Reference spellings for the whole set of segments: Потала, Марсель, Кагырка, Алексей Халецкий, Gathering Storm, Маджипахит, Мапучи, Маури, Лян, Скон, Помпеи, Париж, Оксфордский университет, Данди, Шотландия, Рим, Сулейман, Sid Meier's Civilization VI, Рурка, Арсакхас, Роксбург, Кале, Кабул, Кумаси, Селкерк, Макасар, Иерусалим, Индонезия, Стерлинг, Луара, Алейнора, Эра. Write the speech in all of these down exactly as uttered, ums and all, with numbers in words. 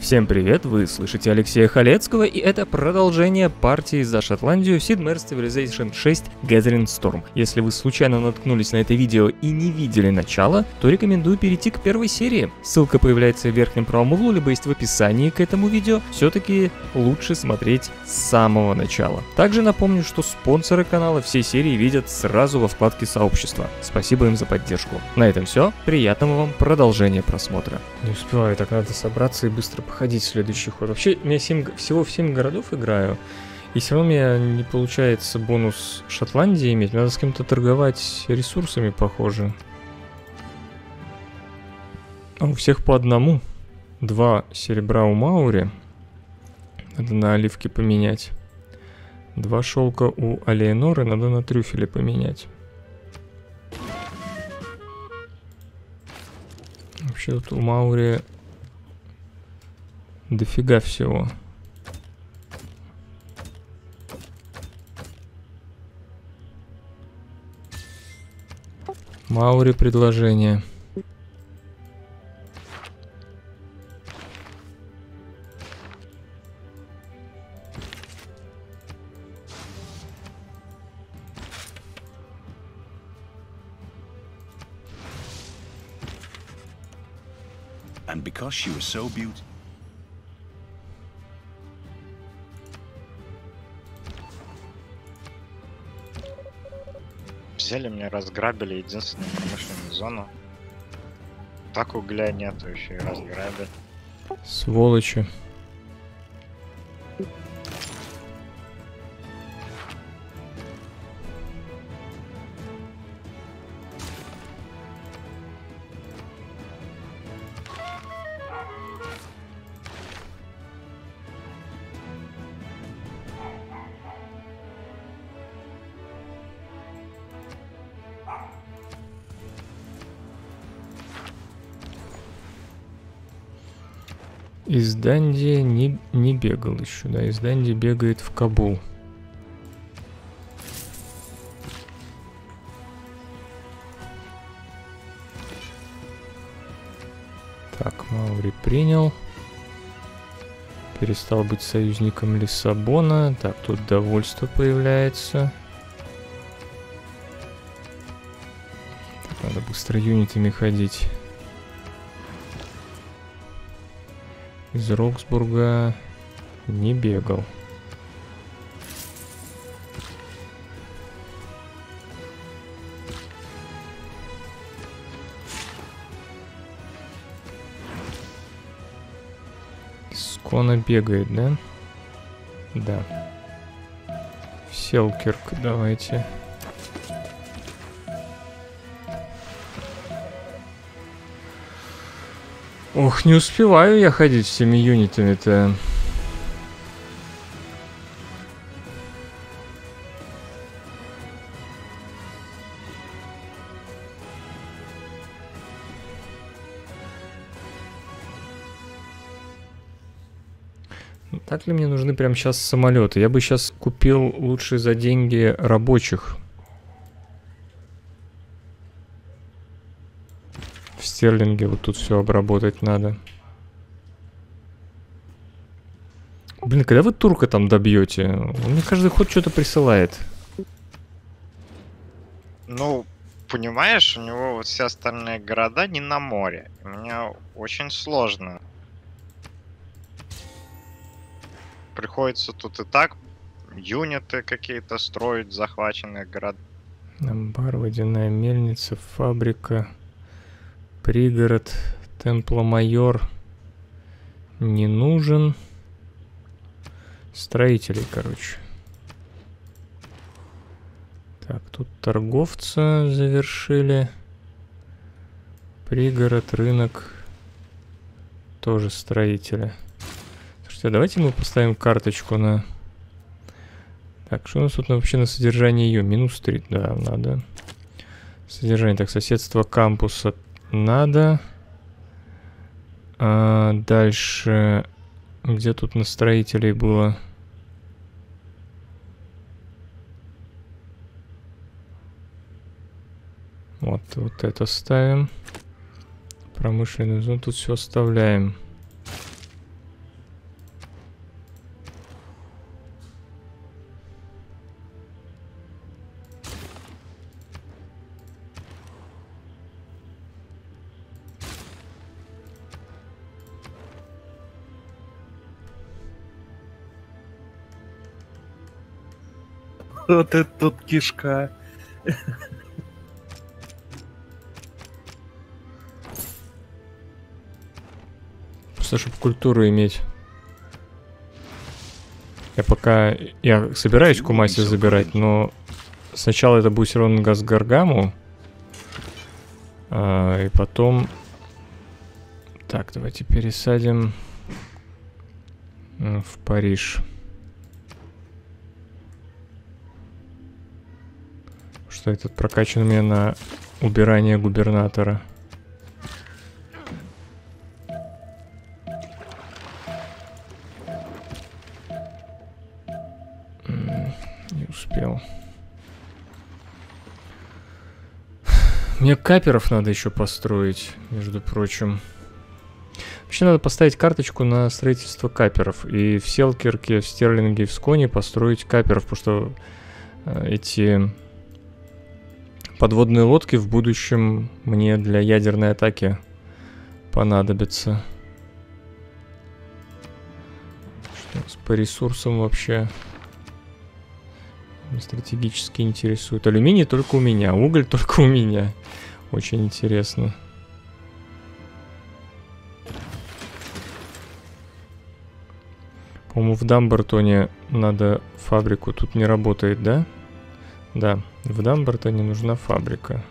Всем привет, вы слышите Алексея Халецкого, и это продолжение партии за Шотландию в Sid Meier's Civilization шесть Gathering Storm. Если вы случайно наткнулись на это видео и не видели начало, то рекомендую перейти к первой серии. Ссылка появляется в верхнем правом углу, либо есть в описании к этому видео. Все-таки лучше смотреть с самого начала. Также напомню, что спонсоры канала все серии видят сразу во вкладке сообщества. Спасибо им за поддержку. На этом все, приятного вам продолжения просмотра. Не успеваю, так надо собраться и быстро проходить следующий ход. Вообще, я семь, всего в семь городов играю, и все равно у меня не получается бонус Шотландии иметь. Надо с кем-то торговать ресурсами, похоже. А у всех по одному. Два серебра у Маури. Надо на оливки поменять. Два шелка у Алейноры. Надо на трюфели поменять. Вообще, тут у Маури дофига всего. Маури предложение. And because she was so beautiful. Взяли меня, разграбили единственную промышленную зону. Так угля нету, еще и разграбили. Сволочи. Из Данди не, не бегал еще, да, из Данди бегает в Кабул. Так, Маури принял. Перестал быть союзником Лиссабона. Так, тут довольство появляется. Так, надо быстро юнитами ходить. Из Роксбурга не бегал. Из Скона бегает, да? Да. В Селкерк давайте. Ох, не успеваю я ходить всеми юнитами-то. Так ли мне нужны прямо сейчас самолеты? Я бы сейчас купил лучше за деньги рабочих. Стерлинге вот тут все обработать надо. Блин, когда вы турка там добьете? Он мне каждый ход что-то присылает. Ну, понимаешь, у него вот все остальные города не на море. У меня очень сложно. Приходится тут и так юниты какие-то строить, захваченные города. Амбар, водяная мельница, фабрика. Пригород, Темпломайор не нужен. Строителей, короче. Так, тут торговца завершили. Пригород, рынок. Тоже строители. Слушайте, давайте мы поставим карточку на... Так, что у нас тут вообще на содержание ее? Минус три, да, надо. Содержание, так, соседство кампуса... Надо. А дальше. Где тут на строителей было? Вот, вот это ставим. Промышленную зону тут все оставляем. Что ты тут, кишка? Просто, чтобы культуру иметь. Я пока... Я собираюсь Кумаси забирать, но... Сначала это будет все равно Газгаргаму. А, и потом... Так, давайте пересадим... В Париж. Что этот прокачан у меня на убирание губернатора. Не успел. Мне каперов надо еще построить, между прочим. Вообще надо поставить карточку на строительство каперов. И в Селкерке, в Стерлинге, в Сконе построить каперов. Потому что эти подводные лодки в будущем мне для ядерной атаки понадобятся. Что у нас по ресурсам вообще стратегически интересует? Алюминий только у меня, уголь только у меня. Очень интересно. По-моему, в Дамбартоне надо фабрику. Тут не работает, да? Да, в Дамбартоне нужна фабрика.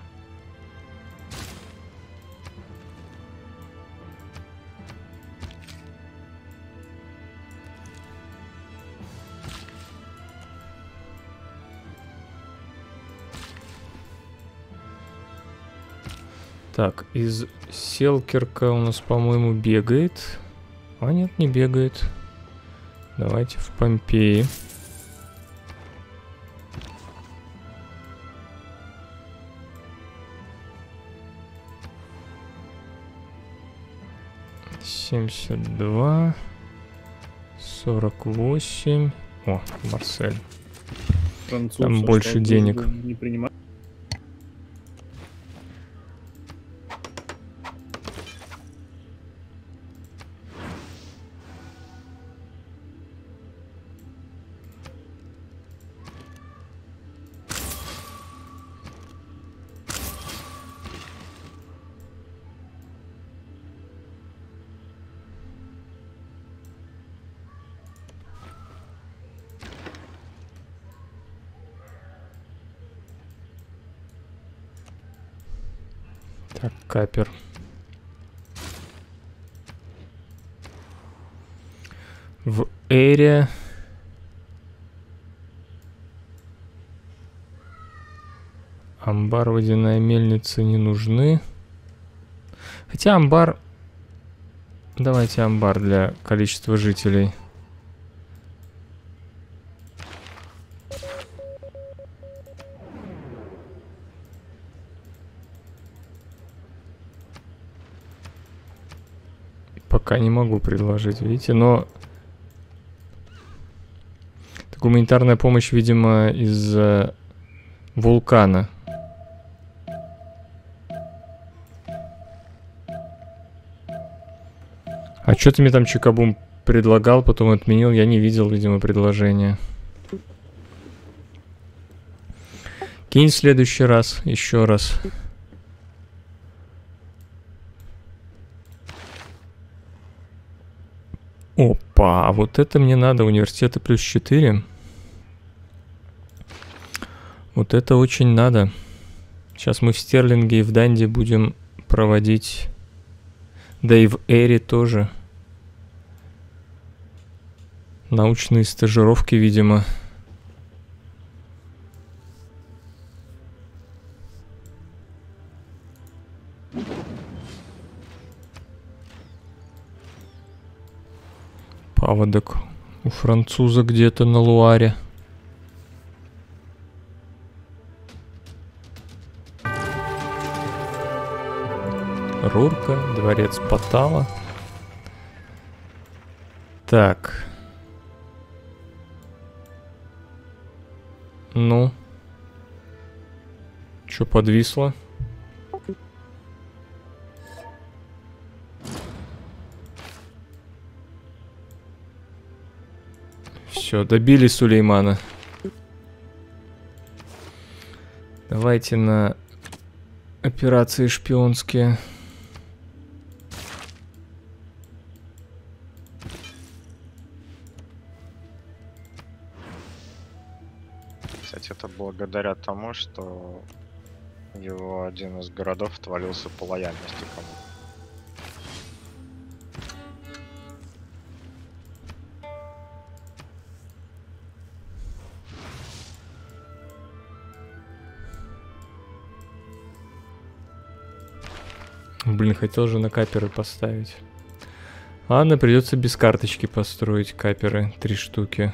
Так, из Селкерка у нас, по-моему, бегает. А нет, не бегает. Давайте в Помпеи. семьдесят два. сорок восемь. О, Марсель. Французы, там больше денег. Не принимают. Так, капер. В Эре. Амбар, водяная мельница не нужны. Хотя амбар... Давайте амбар для количества жителей. Не могу предложить, видите, но так, гуманитарная помощь, видимо, из-за вулкана. А что ты мне там Чикабум предлагал, потом отменил? Я не видел, видимо, предложение. Кинь в следующий раз, еще раз. Опа, а вот это мне надо, университета плюс четыре. Вот это очень надо. Сейчас мы в Стерлинге и в Данди будем проводить. Да и в Эре тоже. Научные стажировки, видимо. Паводок у француза где-то на Луаре. Рурка, дворец Потала. Так. Ну. Чё подвисло? Все, добили Сулеймана. Давайте на операции шпионские. Кстати, это благодаря тому, что его один из городов отвалился по лояльности кому-то. Блин, хотел же на каперы поставить. Ладно, придется без карточки построить каперы. Три штуки.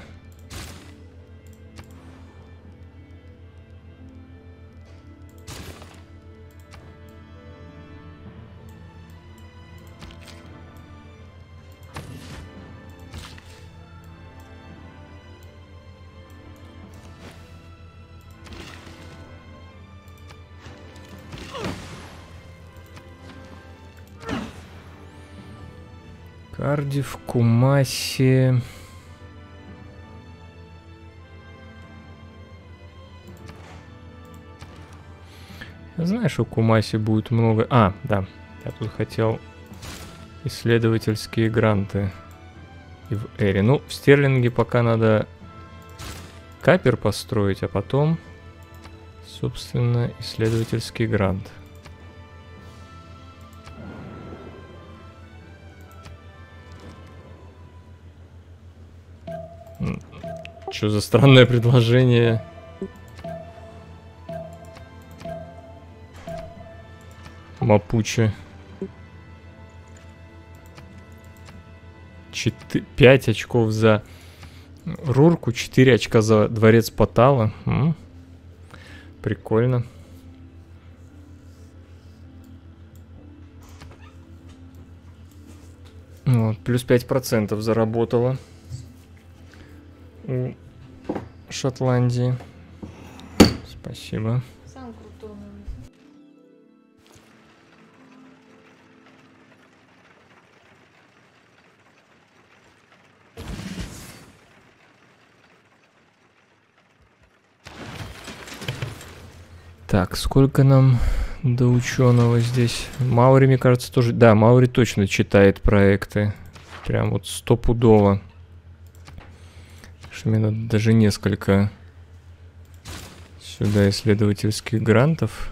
В Кумаси. Знаешь, у Кумаси будет много... А, да. Я тут хотел исследовательские гранты. И в Эре. Ну, в Стерлинге пока надо капер построить, а потом, собственно, исследовательский грант. Что за странное предложение? Мапучи. пять очков за Рурку, четыре очка за дворец Потала. М-м. Прикольно. Вот, плюс пять процентов заработала у Шотландии. Спасибо. Сам крутой. Так, сколько нам до ученого здесь? Маури, мне кажется, тоже... Да, Маури точно читает проекты. Прям вот стопудово. Мне надо даже несколько сюда исследовательских грантов.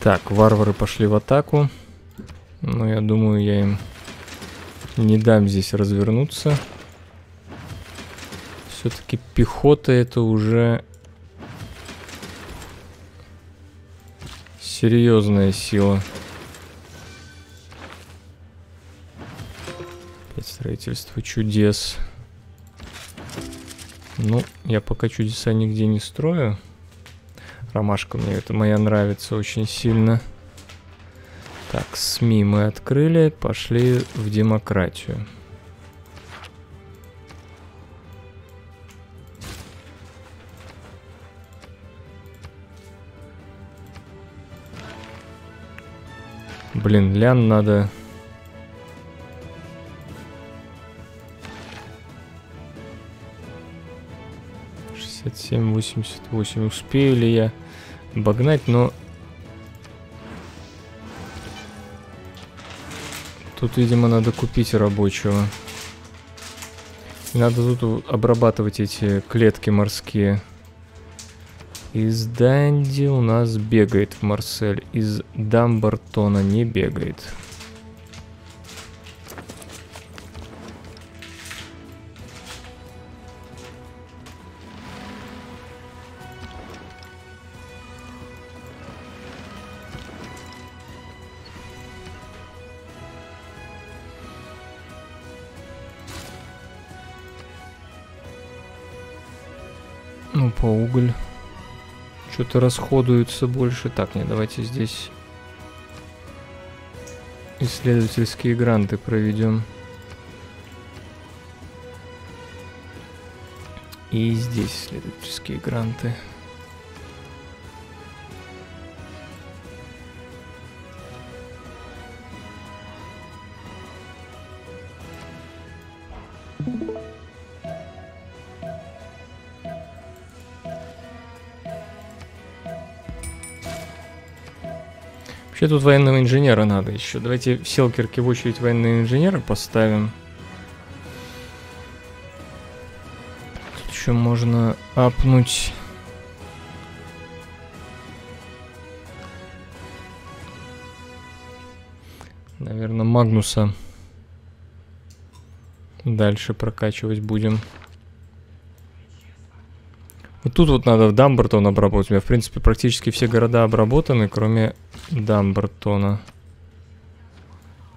Так, варвары пошли в атаку, но я думаю, я им не дам здесь развернуться. Все-таки пехота — это уже серьезная сила. Опять строительство чудес. Ну, я пока чудеса нигде не строю. Ромашка мне это моя нравится очень сильно. Так, СМИ мы открыли, пошли в демократию. Блин, Лян надо... шестьдесят семь, восемьдесят восемь. Успею ли я обогнать, но... Тут, видимо, надо купить рабочего. Надо тут обрабатывать эти клетки морские. Из Данди у нас бегает в Марсель. Из Дамбартона не бегает. Ну, по уголь. Что-то расходуется больше. Так, нет, давайте здесь исследовательские гранты проведем. И здесь исследовательские гранты. Тут военного инженера надо еще. Давайте в Селкерке в очередь военного инженера поставим. Тут еще можно апнуть. Наверное, Магнуса дальше прокачивать будем. Вот тут вот надо в Дамбартон обработать. У меня, в принципе, практически все города обработаны, кроме Дамбартона.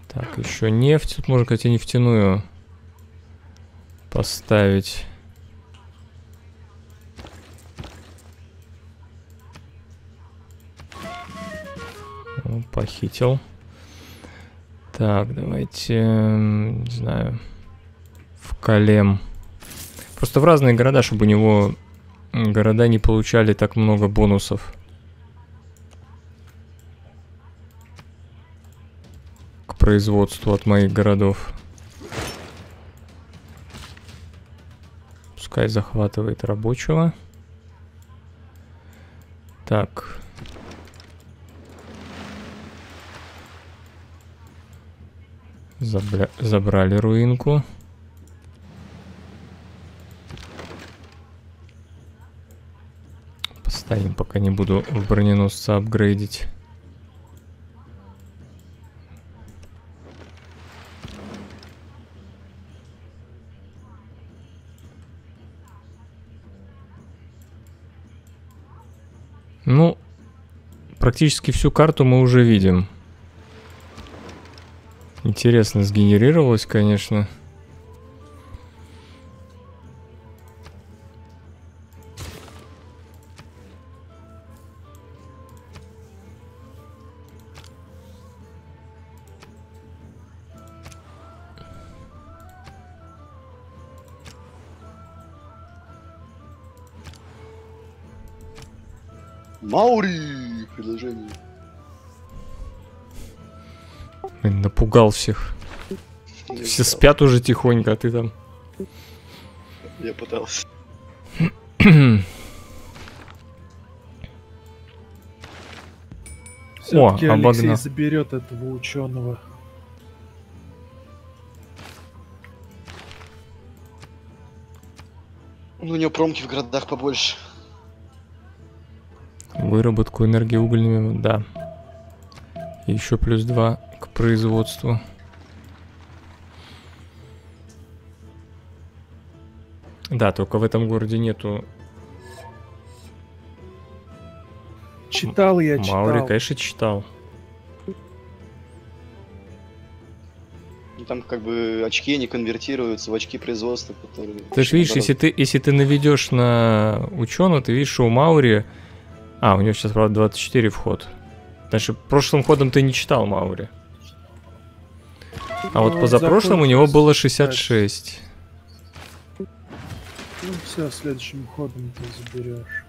Так, еще нефть. Тут можно, кстати, нефтяную поставить. О, похитил. Так, давайте, не знаю, в Кале. Просто в разные города, чтобы у него... Города не получали так много бонусов. К производству от моих городов. Пускай захватывает рабочего. Так. Забра- забрали руинку. Ставим, пока не буду в броненосца апгрейдить. Ну, практически всю карту мы уже видим. Интересно сгенерировалось, конечно. Маури! Предложение. Блин, напугал всех. Я Все пытался. Спят уже тихонько, а ты там. Я пытался. Все-таки Алексей заберет этого ученого. У него промки в городах побольше. Выработку энергии угольными, да. И еще плюс два к производству. Да, только в этом городе нету... Читал я, читал. Маури, конечно, читал. Там как бы очки не конвертируются в очки производства, которые... Ты же видишь, если ты, если ты наведешь на ученого, ты видишь, что у Маури... А, у него сейчас, правда, двадцать четыре вход. Значит, прошлым ходом ты не читал Маури. А вот позапрошлым у него было шестьдесят шесть. Ну все, следующим ходом ты заберешь.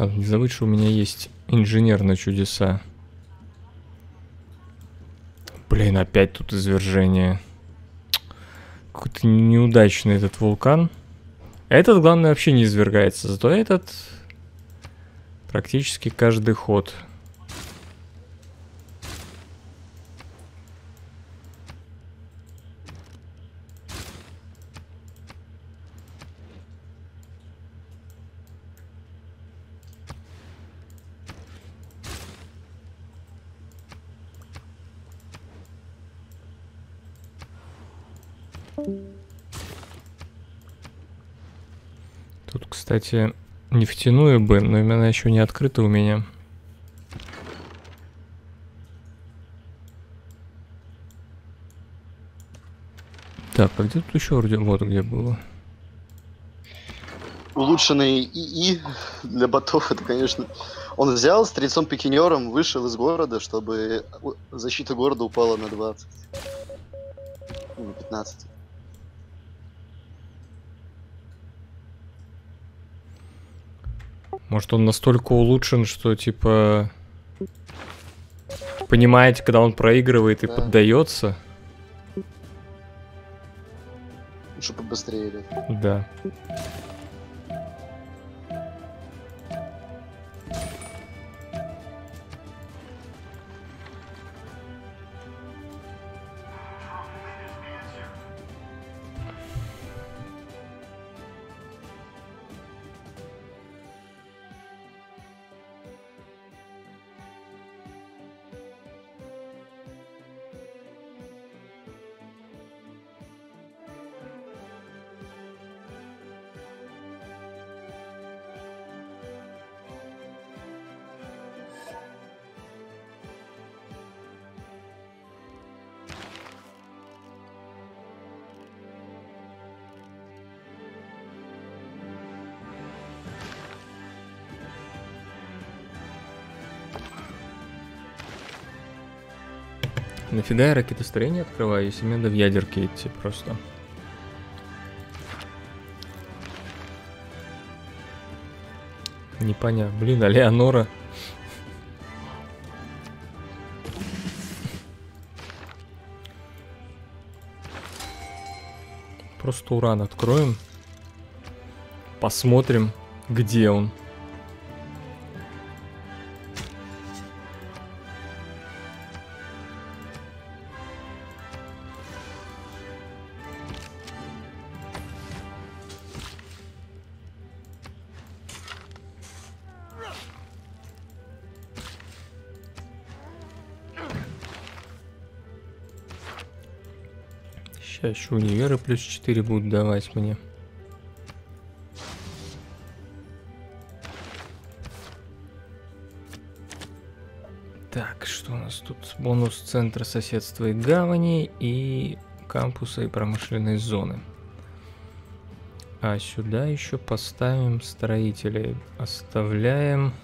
Не забудь, что у меня есть инженер на чудеса. Блин, опять тут извержение. Какой-то неудачный этот вулкан. Этот, главное, вообще не извергается. Зато этот практически каждый ход. Кстати, нефтяную бы, но именно еще не открыта у меня. Так, а где тут еще орден? Вот где было. Улучшенный ИИ для ботов, это, конечно... Он взял с стрельцом-пикинером, вышел из города, чтобы защита города упала на двадцать. На пятнадцать. Может, он настолько улучшен, что, типа, понимаете, когда он проигрывает и да. поддается? Лучше побыстрее, да. Да. Нафига я ракетостроение открываю, если мне надо в ядерке идти просто. Непонятно. Блин, Алейнора. Просто уран откроем. Посмотрим, где он. Еще универы плюс четыре будут давать мне. Так, что у нас тут? Бонус центра соседства и гавани, и кампуса, и промышленной зоны. А сюда еще поставим строителей. Оставляем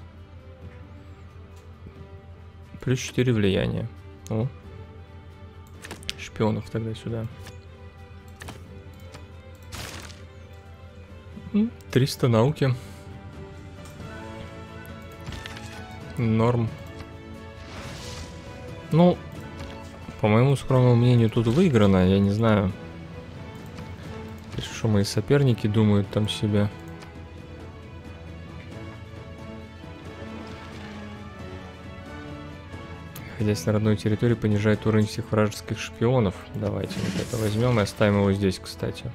плюс четыре влияния. О. Шпионов тогда сюда. триста науки. Норм. Ну, по моему скромному мнению, тут выиграно. Я не знаю, что мои соперники думают там себя. находясь на родной территории, понижает уровень всех вражеских шпионов. Давайте вот это возьмем и оставим его здесь, кстати.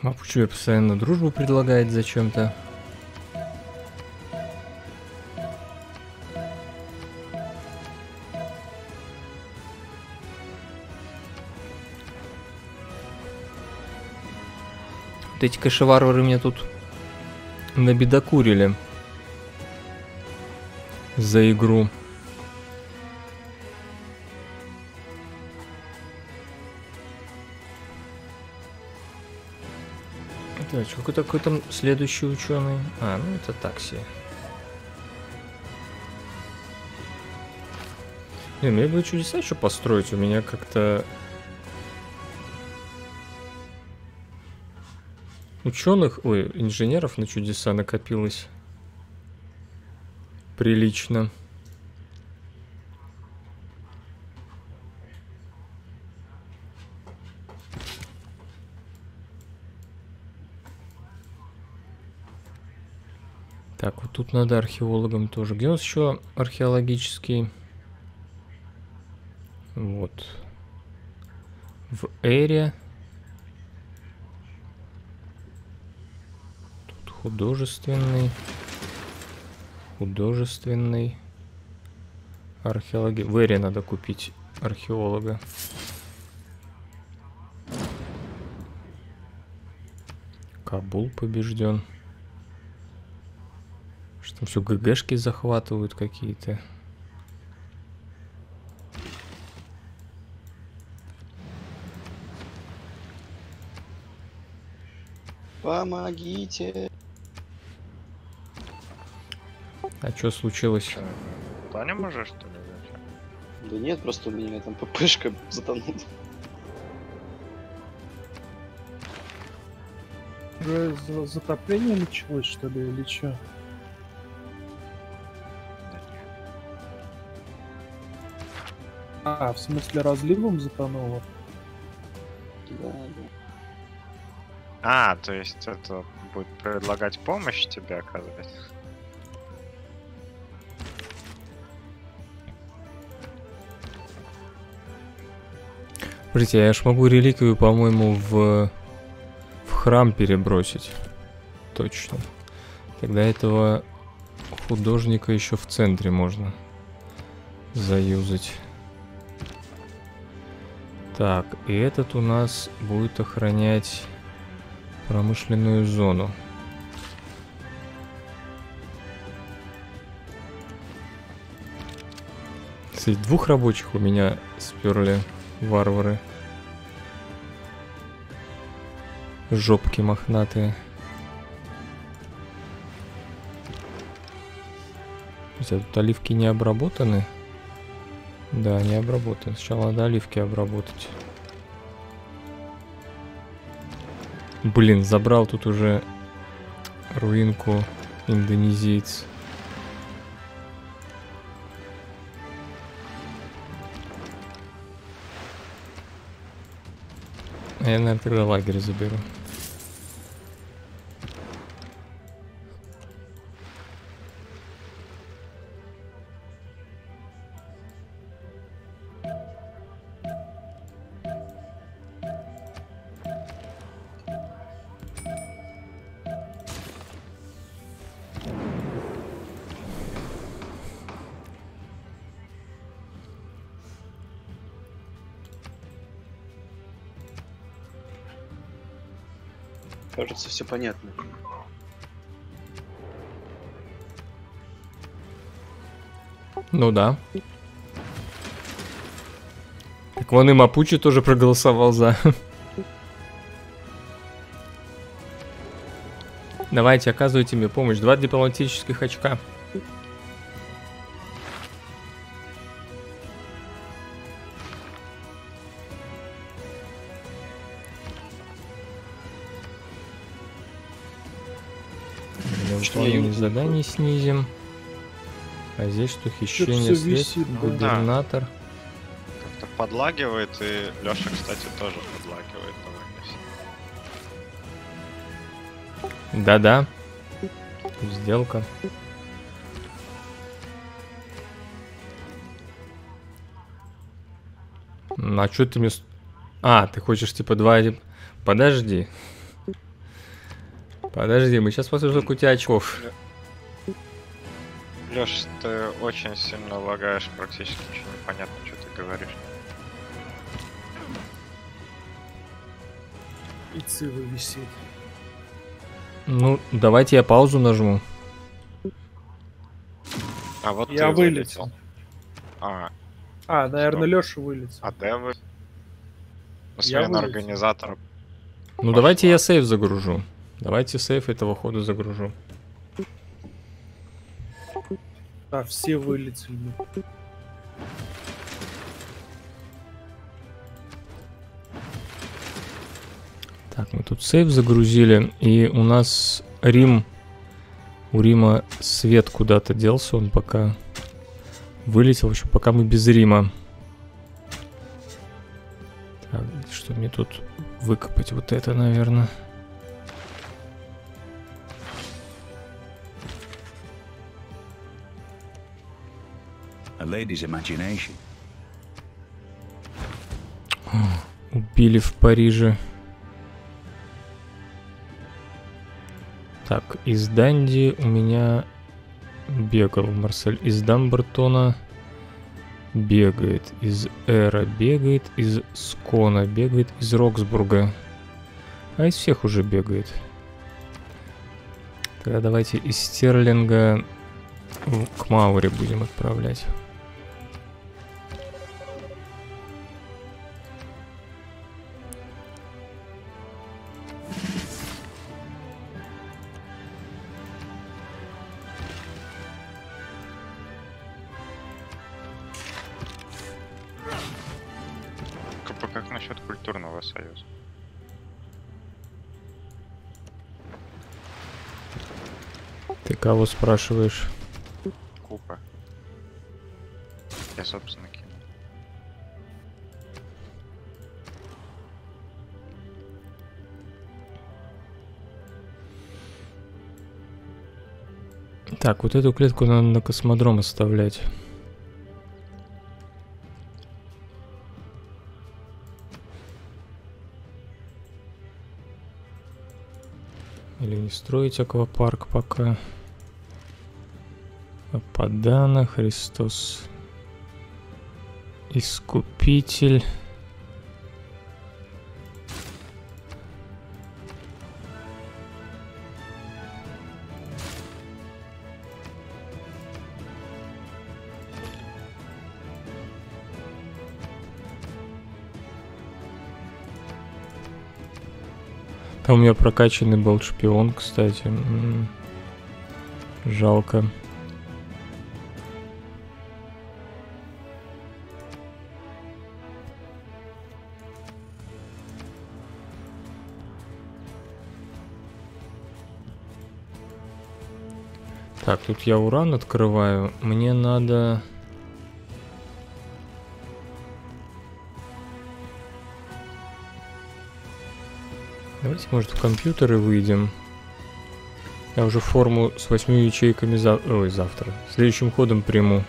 Мапучи постоянно дружбу предлагает зачем-то. Вот эти кашеварвары меня тут набедокурили за игру. Так, какой такой там следующий ученый? А, ну это такси. Блин, мне бы чудеса еще построить, у меня как-то... Ученых, ой, инженеров на чудеса накопилось прилично. Так, вот тут надо археологам тоже. Где у нас еще археологический? Вот. В Эре. Тут художественный. Художественный. Археологи. В Эре надо купить археолога. Кабул побежден. Там все ГГшки захватывают какие-то. Помогите. А что случилось? Таня, может, что ли? Да нет, просто у меня там ППшка затонула. Затопление началось, что ли, или что? А, в смысле разливом затонуло? Да, да. А, то есть это будет предлагать помощь тебе оказывать? Смотрите, я ж могу реликвию, по-моему, в... в храм перебросить. Точно. Тогда этого художника еще в центре можно заюзать. Так, и этот у нас будет охранять промышленную зону. Кстати, двух рабочих у меня сперли варвары. Жопки мохнатые. Кстати, тут оливки не обработаны. Да, не обработаем. Сначала надо оливки обработать. Блин, забрал тут уже руинку индонезийц. Я, наверное, тогда лагерь заберу. Кажется, все понятно. Ну да. Так вон и Мапучи тоже проголосовал за. Давайте, оказывайте мне помощь. Два дипломатических очка. Выполнение заданий снизим. А здесь что, хищение средств, губернатор. Да. Как-то подлагивает, и Леша, кстати, тоже подлагивает. Да-да. Сделка. Ну, а что ты мне... А, ты хочешь типа два... Подожди. Подожди, мы сейчас посмотрим, сколько у тебя очков. Леш, ты очень сильно лагаешь, практически ничего не понятно, что ты говоришь. И цивы висит. Ну, давайте я паузу нажму. А вот я вылетел. вылетел. А, а наверное, Леша вылетел. А ты вы... Смена организатора. Ну, пошла. Давайте я сейф загружу. Давайте сейф этого хода загружу. Да, все вылетели. Так, мы тут сейф загрузили, и у нас Рим, у Рима свет куда-то делся, он пока вылетел, в общем, пока мы без Рима. Так, что мне тут выкопать? Вот это, наверное. A lady's imagination. Убили в Париже. Так, из Данди у меня бегал Марсель, из Дамбартона бегает, из Эра бегает, из Скона бегает, из Роксбурга. А из всех уже бегает. Тогда давайте из Стерлинга к Маури будем отправлять. Кого спрашиваешь? Купа. Я, собственно, кину. Так, вот эту клетку надо на космодром оставлять. Или не строить аквапарк пока. Ападана, Христос, Искупитель. Там у меня прокачанный был шпион, кстати. М-м-м. Жалко. Так, тут я уран открываю. Мне надо... Давайте, может, в компьютеры выйдем. Я уже форму с восьмью ячейками за... Ой, завтра. Следующим ходом приму.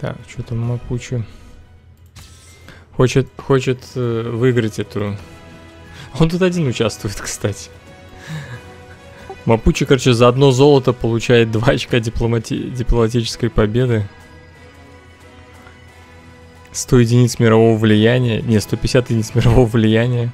Так, что там Мапучи? Хочет, хочет э, выиграть эту... Он тут один участвует, кстати. Мапучи, короче, за одно золото получает два очка дипломати... дипломатической победы. сто единиц мирового влияния. Не, сто пятьдесят единиц мирового влияния.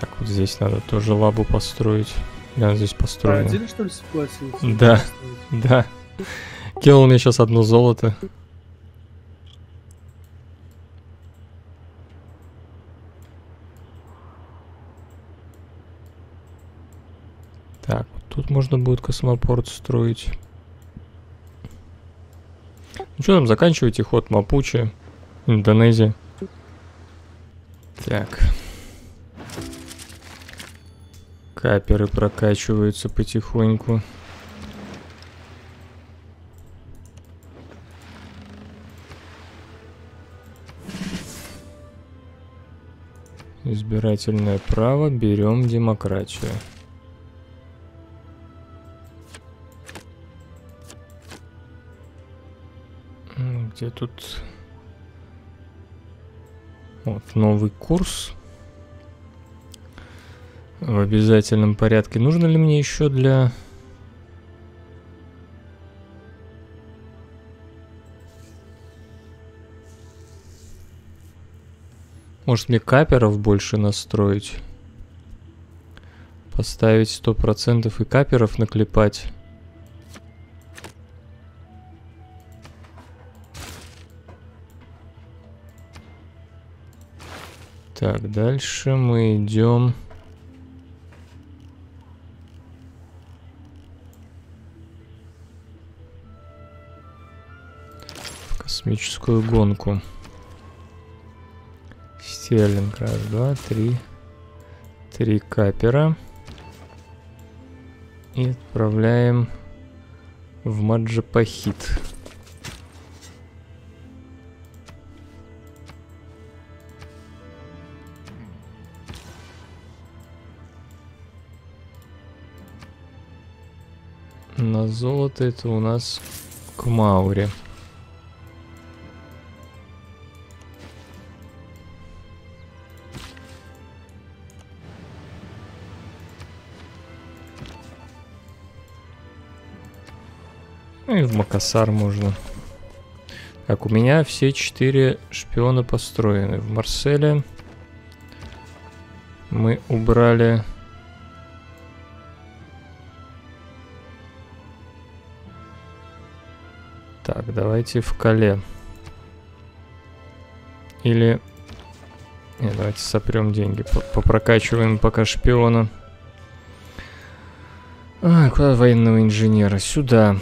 Так, вот здесь надо тоже лабу построить. Я здесь построил. А, отдельно, что ли, согласился? Да, да. Кинул мне сейчас одно золото. Так, вот тут можно будет космопорт строить. Ну что там, заканчивайте ход Мапучи, Индонезия. Так. Каперы прокачиваются потихоньку. Избирательное право, берем демократию. Где тут? Вот новый курс. В обязательном порядке. Нужно ли мне еще для... Может, мне каперов больше настроить? Поставить сто процентов и каперов наклепать. Так, дальше мы идем... Космическую гонку. Стерлинг. Раз, два, три. Три капера. И отправляем в Маджипахит. На золото это у нас к Маури. И в Макасар можно. Так, у меня все четыре шпиона построены. В Марселе мы убрали так, давайте в Кале. Или не, давайте сопрем деньги, попрокачиваем пока шпиона. А, куда военного инженера? Сюда.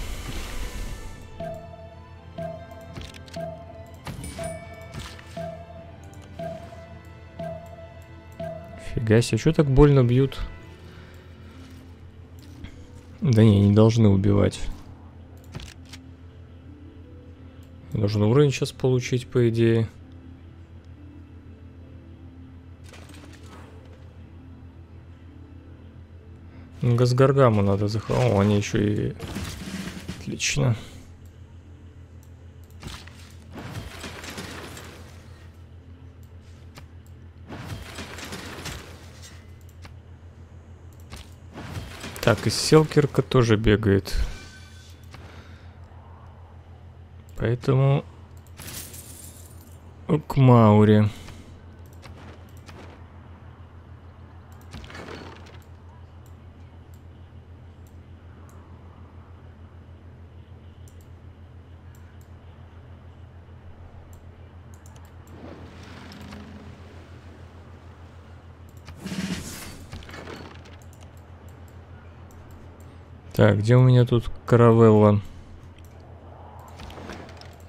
Фига себе, что так больно бьют? Да не, не должны убивать. Нужно уровень сейчас получить, по идее. Газгаргаму надо захватить. О, они еще и... Отлично. Так, и Селкерка тоже бегает. Поэтому... К Маури. Так, где у меня тут каравелла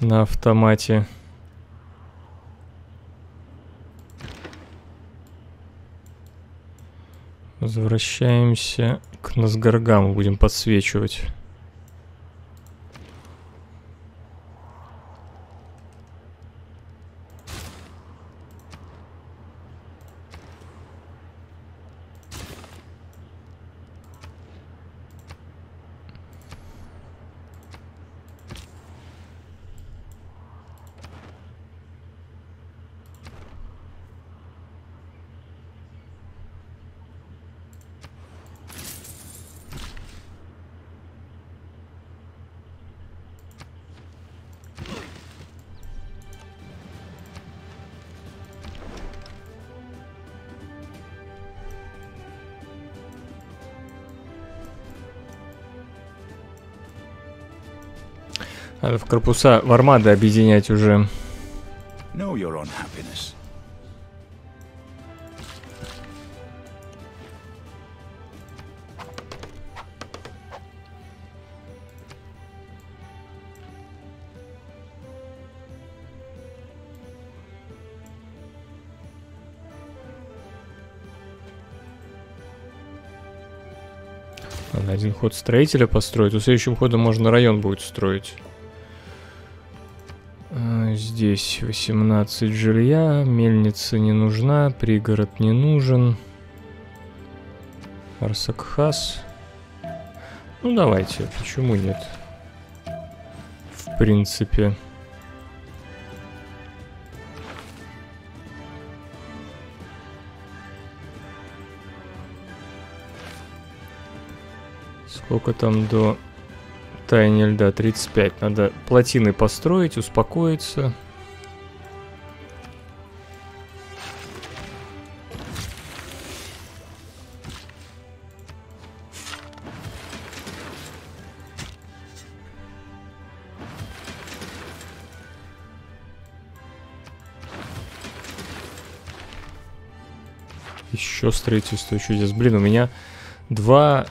на автомате? Возвращаемся к Назгаргаму, будем подсвечивать. Надо в корпуса, в армады объединять уже. Надо один ход строителя построить. У следующим ходом можно район будет строить. Здесь восемнадцать жилья. Мельница не нужна. Пригород не нужен. Арсакхас. Ну давайте, почему нет? В принципе. Сколько там до таяния льда? тридцать пять. Надо плотины построить, успокоиться. Еще строительство чудес. Блин, у меня два...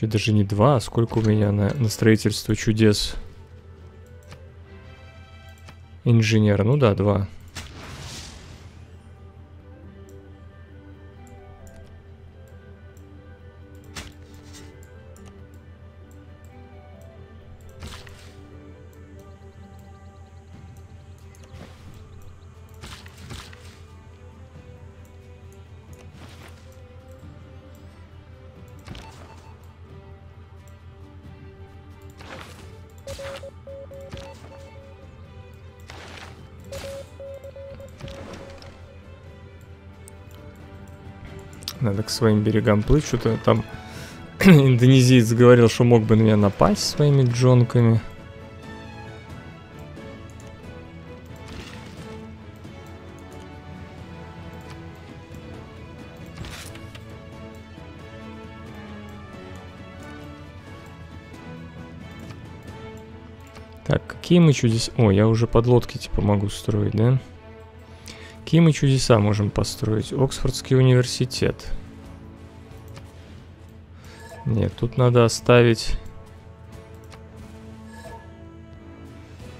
Даже не два, а сколько у меня на, на строительство чудес инженера? Ну да, два. Надо к своим берегам плыть. Что-то там индонезиец говорил, что мог бы на меня напасть своими джонками. Так, какие мы чудеса... О, я уже подлодки типа могу строить, да? Какие мы чудеса можем построить? Оксфордский университет. Нет, тут надо оставить...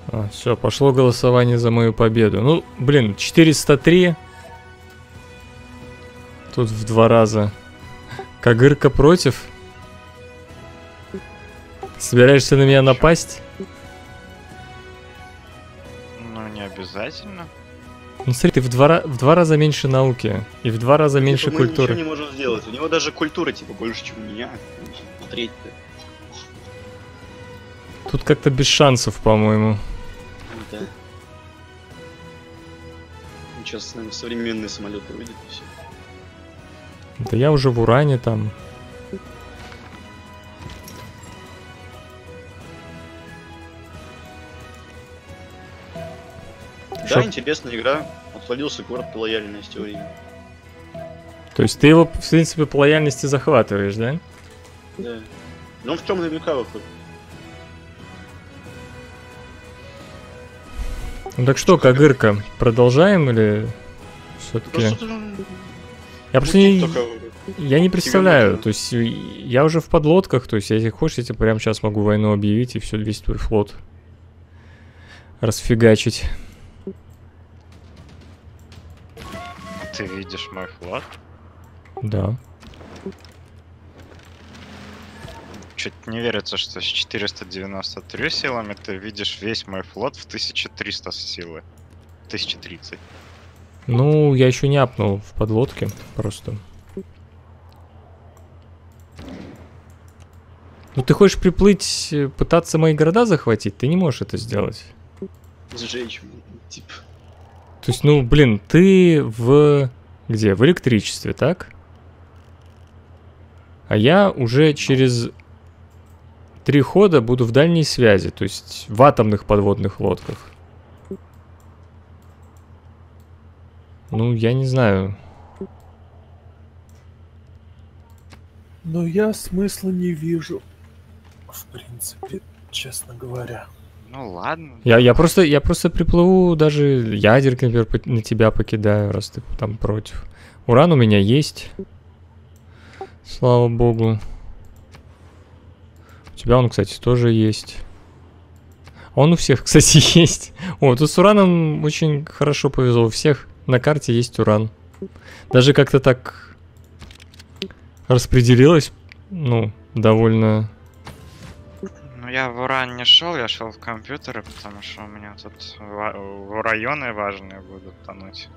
А, все, пошло голосование за мою победу. Ну, блин, четыреста три. Тут в два раза. Кагырка против? Собираешься на меня напасть? Ну, не обязательно. Ну смотри, ты в два, в два раза меньше науки и в два раза меньше типа, культуры. Мы ничего не можем сделать. У него даже культура типа больше, чем у меня. Смотреть-то. Тут как-то без шансов, по-моему. Да. Сейчас, наверное, современные самолеты выйдут и все. Да я уже в Уране там. Да, интересная игра. Отвалился город по лояльности у Рима. То есть ты его, в принципе, по лояльности захватываешь, да? Да. Ну, в темные века выходит. Ну так что, Кагырка, продолжаем или все-таки... Я просто не... Только... Я не представляю, то есть я уже в подлодках, то есть если хочешь, я тебе прямо сейчас могу войну объявить и все, весь твой флот расфигачить. Ты видишь мой флот? Да. Чё-то не верится, что с четырёхсот девяноста трёх силами ты видишь весь мой флот в тысячу триста силы. тысяча тридцать. Ну, я еще не апнул в подлодке, просто. Ну, ты хочешь приплыть, пытаться мои города захватить? Ты не можешь это сделать. Сжечь, типа. То есть, ну, блин, ты в... Где? В электричестве, так? А я уже через три хода буду в дальней связи, то есть в атомных подводных лодках. Ну, я не знаю. Но я смысла не вижу. в принципе, честно говоря. Ну ладно. Я, я, просто, я просто приплыву, даже ядерки, например, на тебя покидаю, раз ты там против. Уран у меня есть. Слава богу. У тебя он, кстати, тоже есть. Он у всех, кстати, есть. О, тут с ураном очень хорошо повезло. У всех на карте есть уран. Даже как-то так распределилось. Ну, довольно... Ну, я в уран не шел, я шел в компьютеры, потому что у меня тут в районы важные будут тонуть.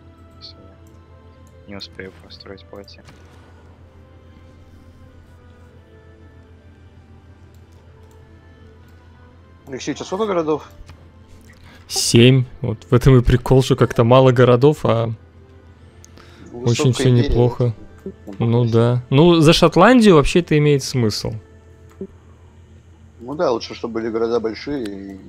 Не успею построить плотину. Алексей, сейчас сколько городов? семь. Вот в этом и прикол, что как-то мало городов, а высокая очень все идея. Неплохо. Ну да. Ну, за Шотландию вообще это имеет смысл. Ну да, лучше, чтобы были города большие. И...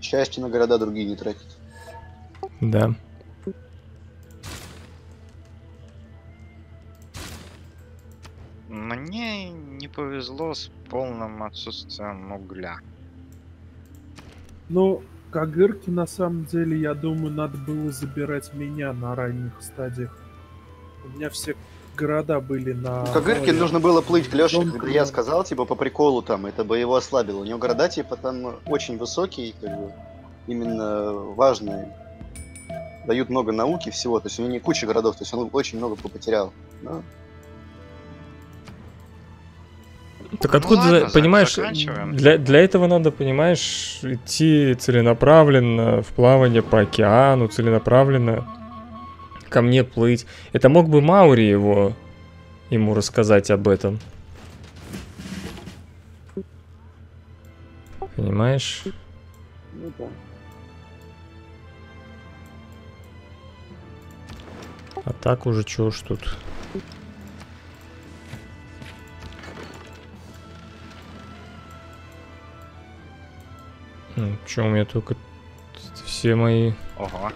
части на города другие не тратить. Да. Мне не повезло с полным отсутствием угля. Ну, Кагырки, на самом деле, я думаю, надо было забирать меня на ранних стадиях. У меня все города были на... Ну, Кагырке нужно было плыть к Лёше, как я сказал, типа, по приколу там, это бы его ослабило. У него города, типа, там очень высокие, как бы, именно важные. Дают много науки всего, то есть у него не куча городов, то есть он очень много потерял. Но... Так откуда, ну, ладно, понимаешь, для, для этого надо, понимаешь, идти целенаправленно в плавание по океану, целенаправленно ко мне плыть. Это мог бы Маури его, ему рассказать об этом. Понимаешь? Ну, да. А так уже чего уж тут... Ну, чё, у меня только все мои... Ого.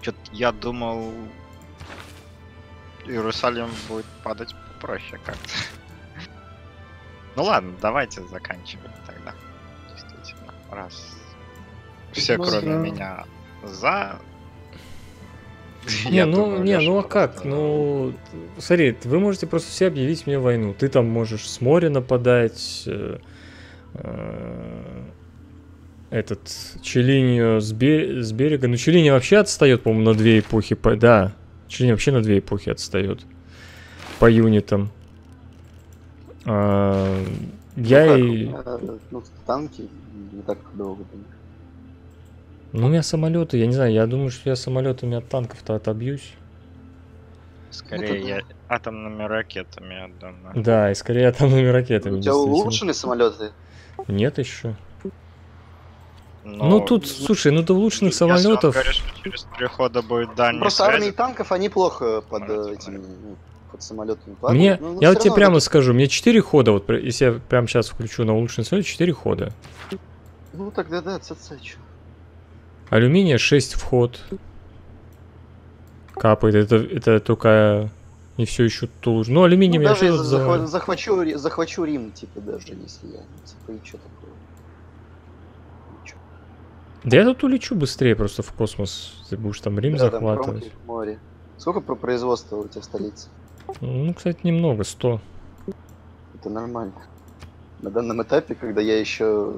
Чё-то я думал, Иерусалим будет падать попроще как-то. Ну ладно, давайте заканчивать тогда. Действительно, раз. Все, кроме меня, за... Не, я ну, думаю, не, ну а как? Ну, смотри, вы можете просто все объявить мне войну. Ты там можешь с моря нападать... Этот Челинь с, бер... с берега. Ну, Челинь вообще отстает, по-моему, на две эпохи. По... Да, Челинь вообще на две эпохи отстает. По юнитам. А... Ну, я как? И... Ну, танки не так долго. Ну, у меня самолеты, я не знаю, я думаю, что я самолетами от танков-то отобьюсь. Скорее, ну, я атомными ракетами, я думаю. Да, и скорее атомными ракетами. У тебя улучшены самолеты? Нет еще. Но... Ну тут, слушай, ну до улучшенных Если самолетов. Говоришь, через три хода будет дальняя Просто связи. Армии танков они плохо под самолет, этими под самолетами. Мне, ну, я вот тебе прямо это... скажу, мне четыре хода, вот если я прямо сейчас включу на улучшенный самолет, четыре хода. Ну тогда да, цацачу. Алюминия шесть вход. Капает, это, это только не все еще ту. Ну, алюминий, ну, я даже за... захвачу, захвачу Рим, типа, даже если я. Типа, и что такое? Ничего. Да я тут улечу быстрее просто в космос. Ты будешь там Рим да, захватывать. Там море. Сколько про производство у тебя в столице? Ну, кстати, немного, сто. Это нормально. На данном этапе, когда я еще...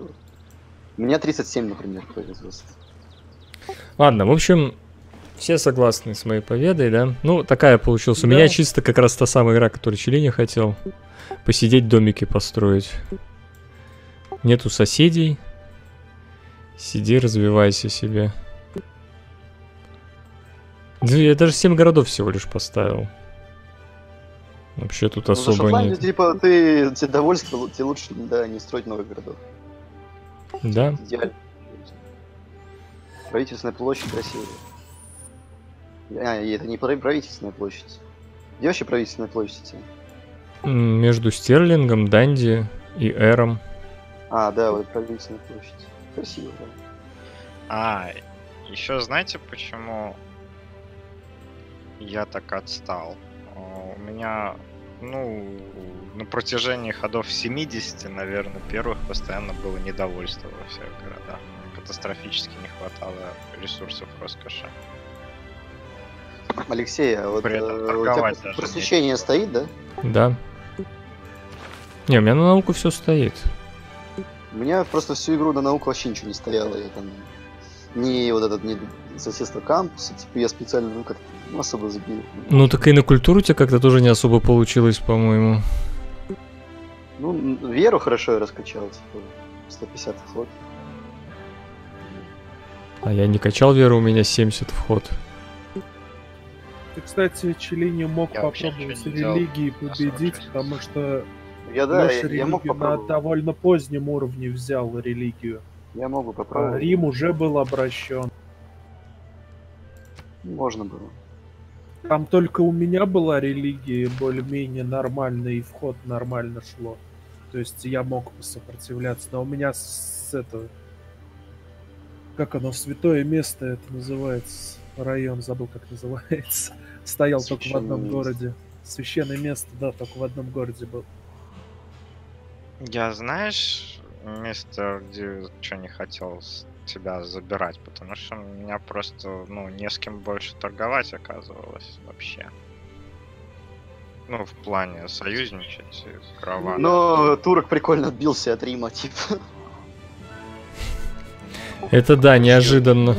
У меня тридцать семь, например, производство. Ладно, в общем... Все согласны с моей победой, да? Ну, такая получилась. Да. У меня чисто как раз та самая игра, которую Челиня хотел. Посидеть, домики построить. Нету соседей. Сиди, развивайся себе. Я даже семь городов всего лишь поставил. Вообще тут ну, особо нет. Типа, ты, ты довольствовал, тебе лучше да, не строить новых городов. Да. Идеально. Правительственная площадь красивая. А, это не правительственная площадь. Где вообще правительственная площадь? Между Стерлингом, Данди и Эром. А, да, вот правительственная площадь. Красиво, да. А, еще знаете почему я так отстал. У меня, ну, на протяжении ходов семидесяти, наверное, первых постоянно было недовольство во всех городах. Катастрофически не хватало ресурсов роскоши. Алексей, а вот э, у тебя просвещение стоит, да? Да. Не, у меня на науку все стоит. У меня просто всю игру на науку вообще ничего не стояло. Я там не вот этот, не соседство кампуса, типа я специально, ну, как-то ну, особо забил. Ну, так и на культуру у тебя как-то тоже не особо получилось, по-моему. Ну, веру хорошо я раскачал, типа, сто пятьдесят вход. А я не качал веру, у меня семьдесят вход. Ты, кстати, Челинь мог я попробовать религии победить, потому что я, да, я, я мог на довольно позднем уровне взял религию. Я могу попробовать. Рим уже был обращен. Можно было. Там только у меня была религия более-менее нормальная, и вход нормально шло. То есть я мог сопротивляться, но у меня с, с этого... Как оно, святое место это называется? Район, забыл, как называется. Стоял только в одном городе. Священное место, да, только в одном городе был. Я, знаешь, место, где что не хотел с тебя забирать, потому что у меня просто, ну, не с кем больше торговать оказывалось вообще. Ну, в плане союзничать с караваном. Но турок прикольно отбился от Рима, типа. Это да, неожиданно.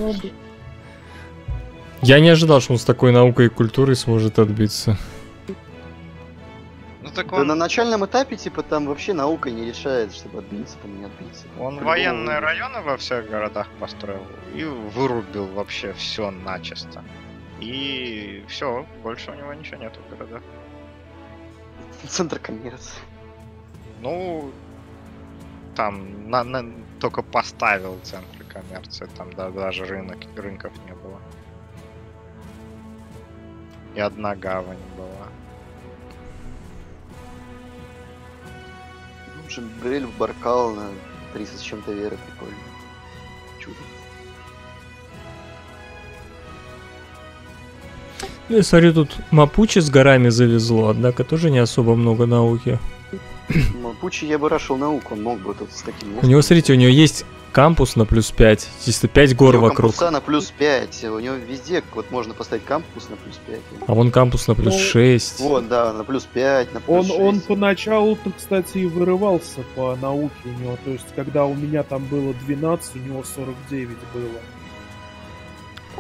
Я не ожидал, что он с такой наукой и культурой сможет отбиться. Ну, так он... Да, на начальном этапе, типа, там вообще наука не решает, чтобы отбиться, там не отбиться. Он Прибыл... военные районы во всех городах построил и вырубил вообще все начисто. И все, больше у него ничего нет в городах. Центр коммерции. Ну, там на, на, только поставил центр коммерции, там да, даже рынок, рынков не было. И одна гавань была. Лучше Брель в Баркал на тридцать с чем-то веры, прикольно. Чудо. Ну я смотрю, тут Мапучи с горами завезло, однако тоже не особо много науки. Мапучи я бы рашил науку, он мог бы тут с таким... У него, смотрите, у него есть кампус на плюс пять, чисто пять гор вокруг. Кампуса на плюс пять, у него везде вот можно поставить кампус на плюс пять. А вон кампус на плюс шесть. Вот, да, на плюс пять, на плюс он, шесть. Он поначалу-то, кстати, и вырывался по науке у него, то есть когда у меня там было двенадцать, у него сорок девять было.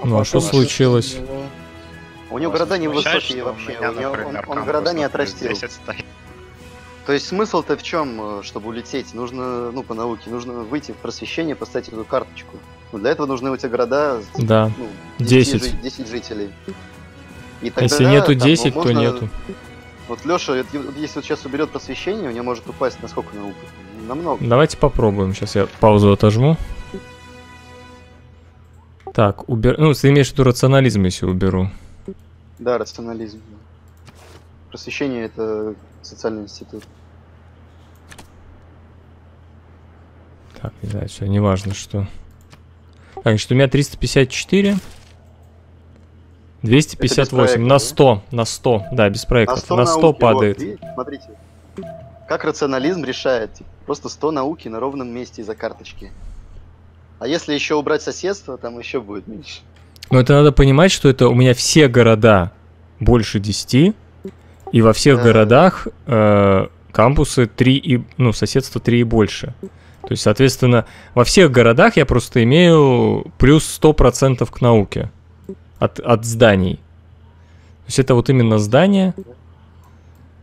А ну а что случилось? У него, у него города не высокие вообще, у меня, у него, например, он, он города не отрастил. То есть смысл-то в чем, чтобы улететь? Нужно, ну, по науке, нужно выйти в просвещение, поставить эту карточку. Но для этого нужны у тебя города, да. Ну, десять, десять. десять жителей. И тогда, если нету там, десять, можно... то нету. Вот Леша, если вот сейчас уберет просвещение, у него может упасть на сколько наук? Намного. Давайте попробуем. Сейчас я паузу отожму. Так, убер... Ну, ты имеешь в виду рационализм, если уберу. Да, рационализм. Просвещение — это социальный институт. Так, не знаю, все, не важно, что. Так, значит, у меня триста пятьдесят четыре. двести пятьдесят восемь. На сто, да? На сто, да, без проекта. На сто, на сто науки, падает. Вот, видите, смотрите, как рационализм решает. Просто сто науки на ровном месте из-за карточки. А если еще убрать соседство, там еще будет меньше. Но это надо понимать, что это у меня все города больше десяти. И во всех да. городах э, кампусы три и... Ну, соседство три и больше. То есть, соответственно, во всех городах я просто имею плюс сто процентов к науке от, от зданий. То есть это вот именно здание.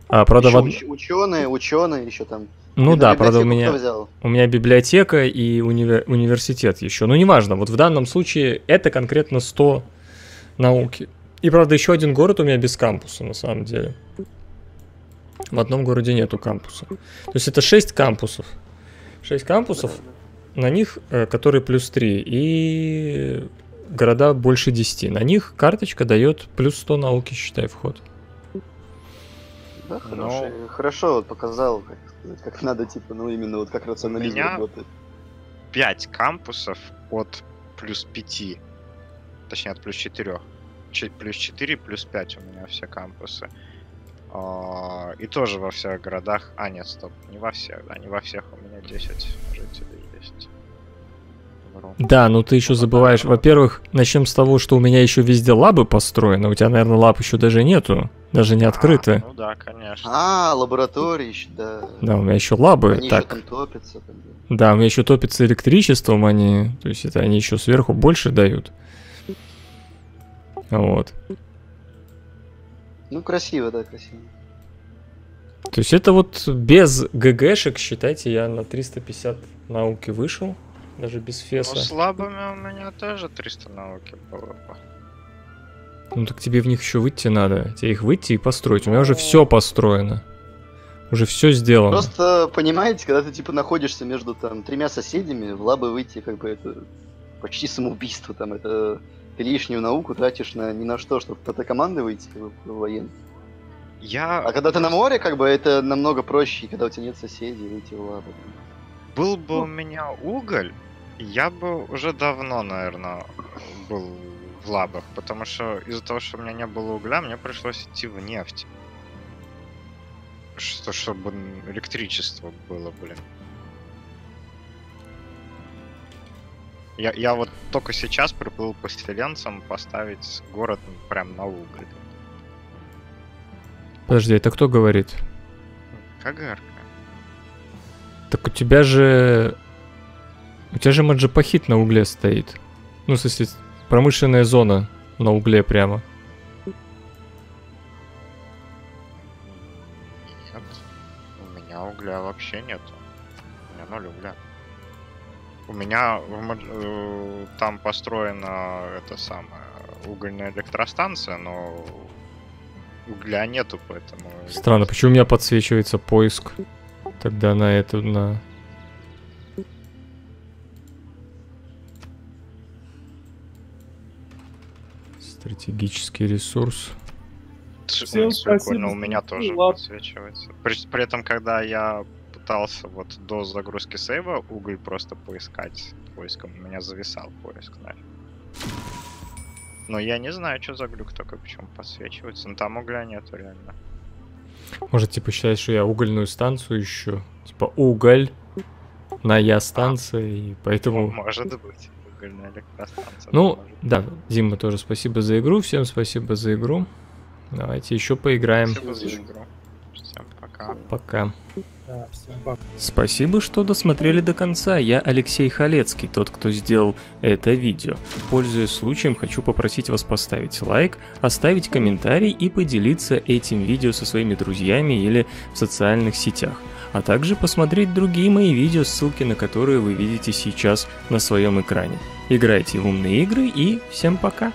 А, правда, еще, в... Ученые, ученые еще там. Ну это да, правда, у меня, у меня библиотека и универ... университет еще. Ну, неважно, вот в данном случае это конкретно сто науки. И, правда, еще один город у меня без кампуса, на самом деле. В одном городе нету кампуса. То есть это шесть кампусов. шесть кампусов, на них, которые плюс три, и города больше десяти. На них карточка дает плюс сто науки, считай, вход. Да, хорошо. Но... Хорошо, вот показал, как, как надо, типа, ну, именно вот как рационализм у меня работает. пять кампусов от плюс пяти, точнее, от плюс четырёх. плюс четыре, плюс пять у меня все кампусы. И тоже во всех городах... А, нет, стоп, не во всех, да, не во всех, у меня десять жителей есть. Да, но ты еще забываешь, во-первых, начнем с того, что у меня еще везде лабы построены, у тебя, наверное, лаб еще даже нету, даже не открыты. А, ну да, конечно. А, лаборатории еще, да. Да, у меня еще лабы. Они так. Еще там топятся, там, да. Да, у меня еще топится электричеством, они, то есть это они еще сверху больше дают. Вот. Ну, красиво, да, красиво. То есть это вот без ГГшек, считайте, я на триста пятьдесят науки вышел. Даже без феса. Ну, слабыми у меня тоже триста науки было бы. Ну так тебе в них еще выйти надо. Тебе их выйти и построить. У меня уже все построено. Уже все сделано. Просто, понимаете, когда ты типа находишься между там тремя соседями, в лабы выйти как бы это почти самоубийство. Там это ты лишнюю науку тратишь на ни на что, чтобы кто-то команды выйти как бы, в военный. Я... А когда ты на море, как бы это намного проще, когда у тебя нет соседей, выйти в лабы. Был бы у меня уголь, я бы уже давно, наверное, был в лабах, потому что из-за того, что у меня не было угля, мне пришлось идти в нефть. Что, чтобы электричество было, блин. Я, я вот только сейчас приплыл поселенцам поставить город прям на уголь. Подожди, это кто говорит? Кагырка. Так у тебя же... У тебя же Маджипахит на угле стоит. Ну, в смысле, промышленная зона на угле прямо. Нет, у меня угля вообще нету. У меня ноль угля. У меня в... там построена эта самая угольная электростанция, но угля нету, поэтому... Странно, почему у меня подсвечивается поиск? Тогда на эту, на... Стратегический ресурс. Всем спасибо. У меня тоже подсвечивается. При, при этом, когда я пытался вот до загрузки сейва уголь просто поискать поиском, у меня зависал поиск, нафиг. Но я не знаю, что за глюк такой, почему подсвечивается. Но там угля нету реально. Может, типа, считать, что я угольную станцию ищу? Типа, уголь на я станции, и поэтому... Может быть, угольная электростанция. Ну, да, Дима, тоже спасибо за игру. Всем спасибо за игру. Давайте еще поиграем. Спасибо за игру. Всем пока. Пока. Да, всем пока. Спасибо, что досмотрели до конца. Я Алексей Халецкий, тот, кто сделал это видео. Пользуясь случаем, хочу попросить вас поставить лайк, оставить комментарий и поделиться этим видео со своими друзьями или в социальных сетях. А также посмотреть другие мои видео, ссылки на которые вы видите сейчас на своем экране. Играйте в умные игры и всем пока!